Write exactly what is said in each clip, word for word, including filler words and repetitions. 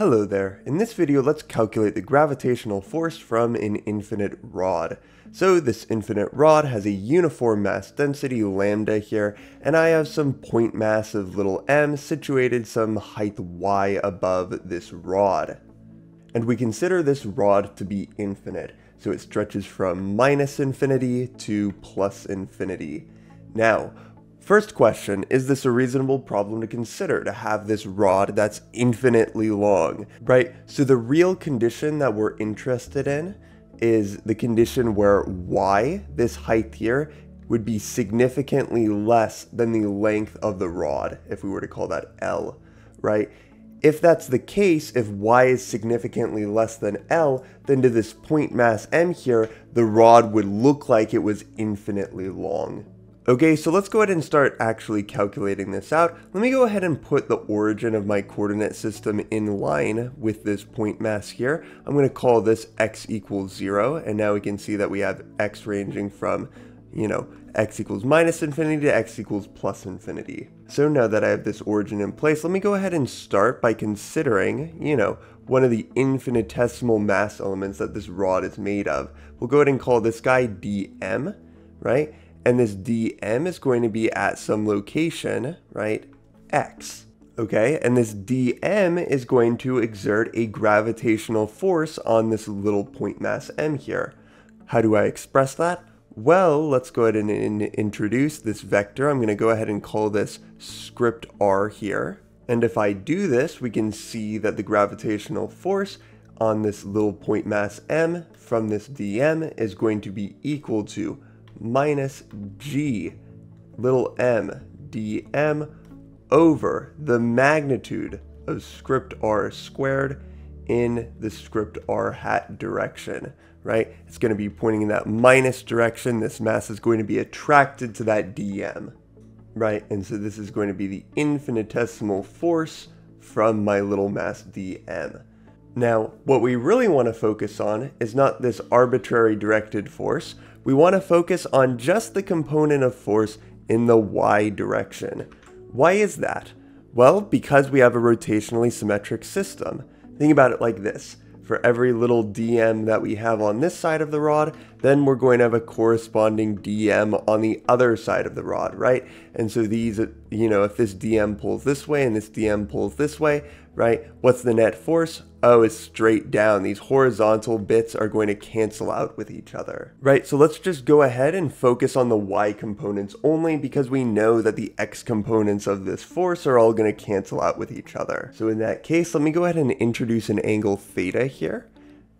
Hello there, in this video let's calculate the gravitational force from an infinite rod. So this infinite rod has a uniform mass density lambda here, and I have some point mass of little m situated some height y above this rod. And we consider this rod to be infinite, so it stretches from minus infinity to plus infinity. Now, first question, is this a reasonable problem to consider, to have this rod that's infinitely long, right? So the real condition that we're interested in is the condition where y, this height here, would be significantly less than the length of the rod, if we were to call that L, right? If that's the case, if y is significantly less than L, then to this point mass m here, the rod would look like it was infinitely long. Okay, so let's go ahead and start actually calculating this out. Let me go ahead and put the origin of my coordinate system in line with this point mass here. I'm going to call this x equals zero, and now we can see that we have x ranging from, you know, x equals minus infinity to x equals plus infinity. So now that I have this origin in place, let me go ahead and start by considering, you know, one of the infinitesimal mass elements that this rod is made of. We'll go ahead and call this guy dm, right? And this dm is going to be at some location, right, x, okay? And this dm is going to exert a gravitational force on this little point mass m here. How do I express that? Well, let's go ahead and in introduce this vector. I'm going to go ahead and call this script r here. And if I do this, we can see that the gravitational force on this little point mass m from this dm is going to be equal to minus g little m dm over the magnitude of script r squared in the script r hat direction, right? It's going to be pointing in that minus direction. This mass is going to be attracted to that dm, right? And so this is going to be the infinitesimal force from my little mass dm. Now, what we really want to focus on is not this arbitrary directed force. We want to focus on just the component of force in the y direction. Why is that? Well, because we have a rotationally symmetric system. Think about it like this. For every little dm that we have on this side of the rod, then we're going to have a corresponding dm on the other side of the rod, right? And so these, you know, if this dm pulls this way and this dm pulls this way, right, what's the net force? Oh, it's straight down. These horizontal bits are going to cancel out with each other, right? So let's just go ahead and focus on the y components only, because we know that the x components of this force are all going to cancel out with each other. So in that case, let me go ahead and introduce an angle theta here,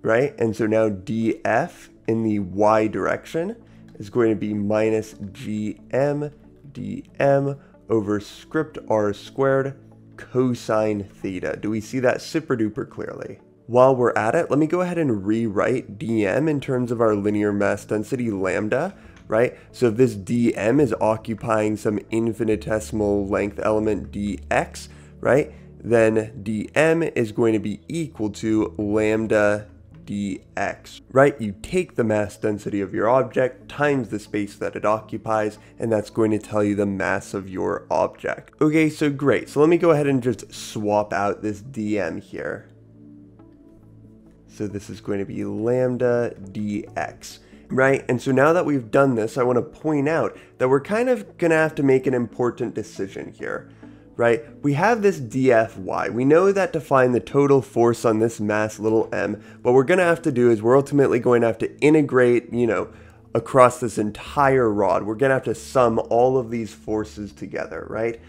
right? And so now df in the y direction is going to be minus gm dm over script r squared cosine theta. Do we see that super duper clearly? While we're at it, let me go ahead and rewrite dm in terms of our linear mass density lambda, right? So if this dm is occupying some infinitesimal length element dx, right, then dm is going to be equal to lambda dx, right? You take the mass density of your object times the space that it occupies, and that's going to tell you the mass of your object. Okay, so great. So let me go ahead and just swap out this dm here. So this is going to be lambda dx, right? And so now that we've done this, I want to point out that we're kind of going to have to make an important decision here, right? We have this dFy. We know that to find the total force on this mass little m, what we're going to have to do is we're ultimately going to have to integrate, you know, across this entire rod. We're going to have to sum all of these forces together, right?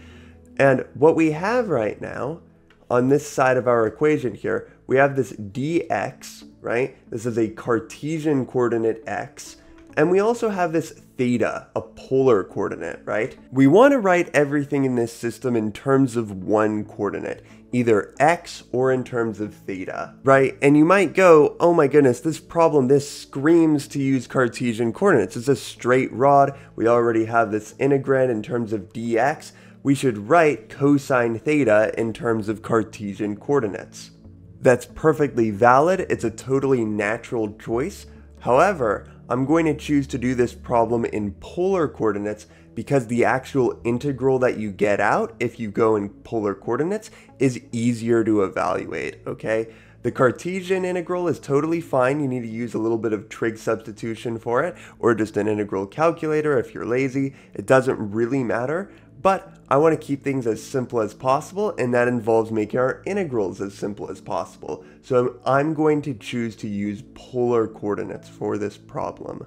And what we have right now on this side of our equation here, we have this dx, right? This is a Cartesian coordinate x. And we also have this theta, a polar coordinate, right? We want to write everything in this system in terms of one coordinate, either x or in terms of theta, right? And you might go, oh my goodness, this problem, this screams to use Cartesian coordinates. It's a straight rod. We already have this integrand in terms of dx. We should write cosine theta in terms of Cartesian coordinates. That's perfectly valid. It's a totally natural choice. However, I'm going to choose to do this problem in polar coordinates because the actual integral that you get out, if you go in polar coordinates, is easier to evaluate, okay? The Cartesian integral is totally fine. You need to use a little bit of trig substitution for it, or just an integral calculator if you're lazy. It doesn't really matter, but I want to keep things as simple as possible, and that involves making our integrals as simple as possible. So I'm going to choose to use polar coordinates for this problem.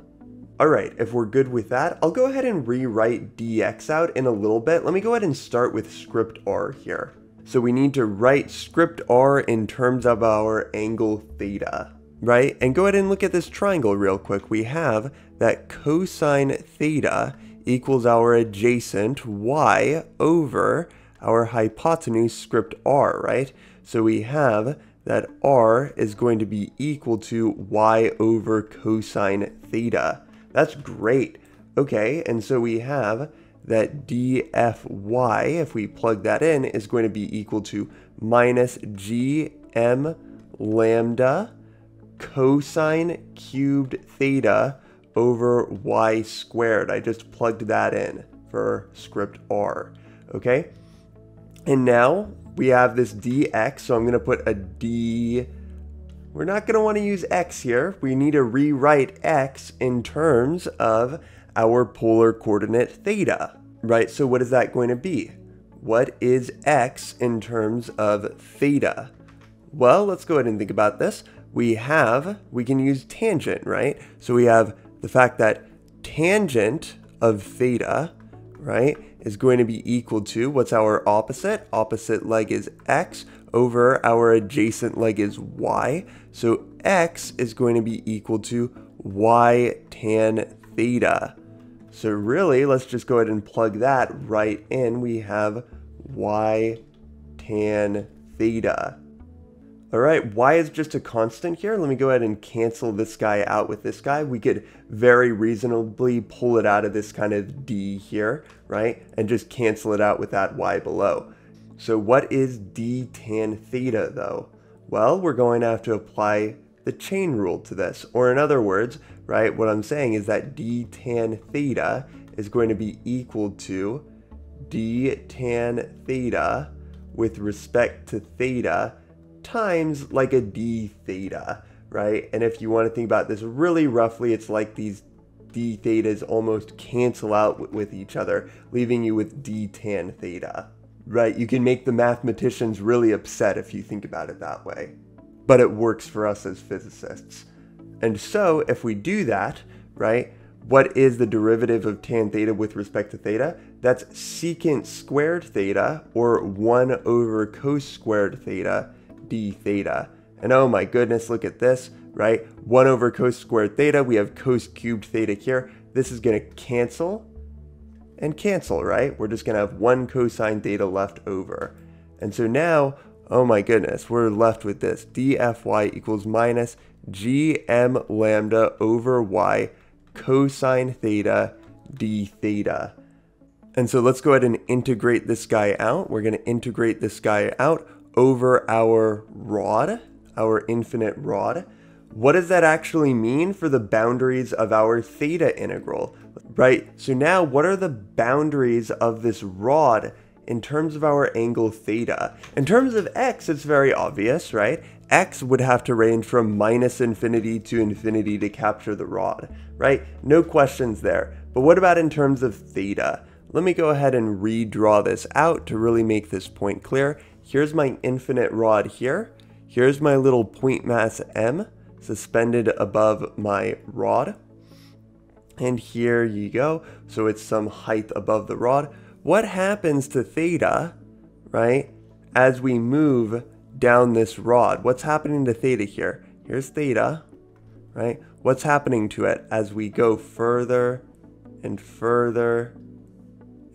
All right, if we're good with that, I'll go ahead and rewrite dx out in a little bit. Let me go ahead and start with script r here. So we need to write script r in terms of our angle theta, right? And go ahead and look at this triangle real quick. We have that cosine theta equals our adjacent y over our hypotenuse script r, right? So we have that r is going to be equal to y over cosine theta. That's great. Okay, and so we have that dfy, if we plug that in, is going to be equal to minus gm lambda cosine cubed theta over y squared. I just plugged that in for script r, okay? And now we have this dx, so I'm gonna put a d, we're not gonna wanna use x here. We need to rewrite x in terms of our polar coordinate theta, right? So what is that going to be? What is x in terms of theta? Well, let's go ahead and think about this. We have, we can use tangent, right? So we have the fact that tangent of theta, right, is going to be equal to, what's our opposite? Opposite leg is x over our adjacent leg is y. So x is going to be equal to y tan theta. So really, let's just go ahead and plug that right in. We have y tan theta. All right, y is just a constant here. Let me go ahead and cancel this guy out with this guy. We could very reasonably pull it out of this kind of d here, right? And just cancel it out with that y below. So what is d tan theta though? Well, we're going to have to apply the chain rule to this, or in other words, right, what I'm saying is that d tan theta is going to be equal to d tan theta with respect to theta times like a d theta, right? And if you want to think about this really roughly, it's like these d thetas almost cancel out with each other, leaving you with d tan theta, right? You can make the mathematicians really upset if you think about it that way, but it works for us as physicists. And so if we do that, right, what is the derivative of tan theta with respect to theta? That's secant squared theta, or one over cos squared theta d theta. And oh my goodness, look at this, right? one over cos squared theta, we have cos cubed theta here. This is gonna cancel and cancel, right? We're just gonna have one cosine theta left over. And so now, oh my goodness, we're left with this. dfy equals minus gm lambda over y cosine theta d theta. And so let's go ahead and integrate this guy out. We're gonna integrate this guy out over our rod, our infinite rod. What does that actually mean for the boundaries of our theta integral, right? So now what are the boundaries of this rod in terms of our angle theta? In terms of x, it's very obvious, right? X would have to range from minus infinity to infinity to capture the rod, right? No questions there. But what about in terms of theta? Let me go ahead and redraw this out to really make this point clear. Here's my infinite rod here. Here's my little point mass m suspended above my rod. And here you go. So it's some height above the rod. What happens to theta, right, as we move down this rod? What's happening to theta here? Here's theta, right? What's happening to it as we go further and further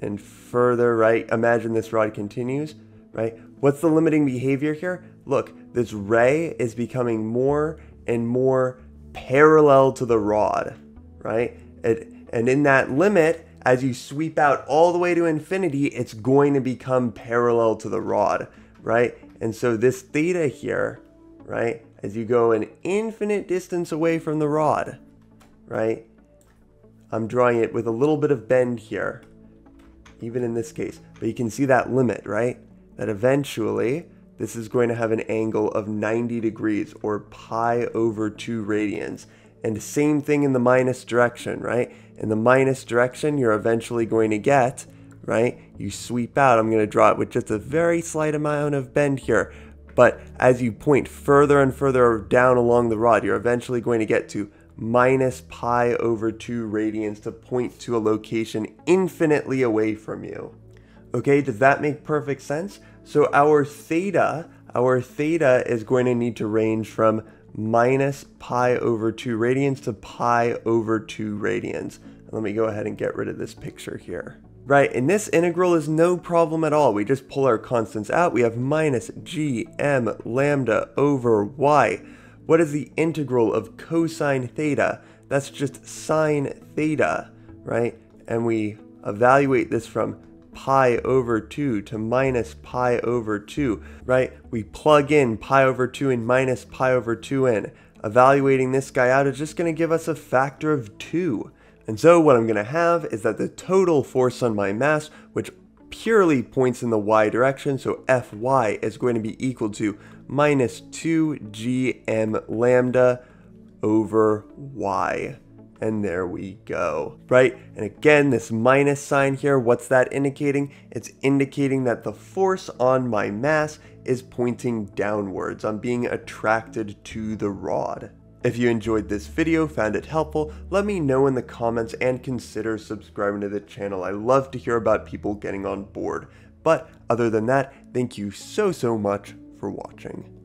and further, right? Imagine this rod continues, right? What's the limiting behavior here? Look, this ray is becoming more and more parallel to the rod, right? It, and in that limit, as you sweep out all the way to infinity, it's going to become parallel to the rod, right? And so this theta here, right, as you go an infinite distance away from the rod, right, I'm drawing it with a little bit of bend here, even in this case. But you can see that limit, right? That eventually this is going to have an angle of ninety degrees, or pi over two radians. And the same thing in the minus direction, right? In the minus direction, you're eventually going to get, right? You sweep out. I'm going to draw it with just a very slight amount of bend here. But as you point further and further down along the rod, you're eventually going to get to minus pi over two radians to point to a location infinitely away from you. Okay, does that make perfect sense? So our theta, our theta is going to need to range from minus pi over two radians to pi over two radians. Let me go ahead and get rid of this picture here. Right, and this integral is no problem at all. We just pull our constants out. We have minus g m lambda over y. What is the integral of cosine theta? That's just sine theta, right? And we evaluate this from pi over two to minus pi over two, right? We plug in pi over two and minus pi over two in. Evaluating this guy out is just going to give us a factor of two. And so what I'm going to have is that the total force on my mass, which purely points in the y direction, so Fy is going to be equal to minus two g m lambda over y. And there we go, right? And again, this minus sign here, what's that indicating? It's indicating that the force on my mass is pointing downwards. I'm being attracted to the rod. If you enjoyed this video, found it helpful, let me know in the comments and consider subscribing to the channel. I love to hear about people getting on board. But other than that, thank you so, so much for watching.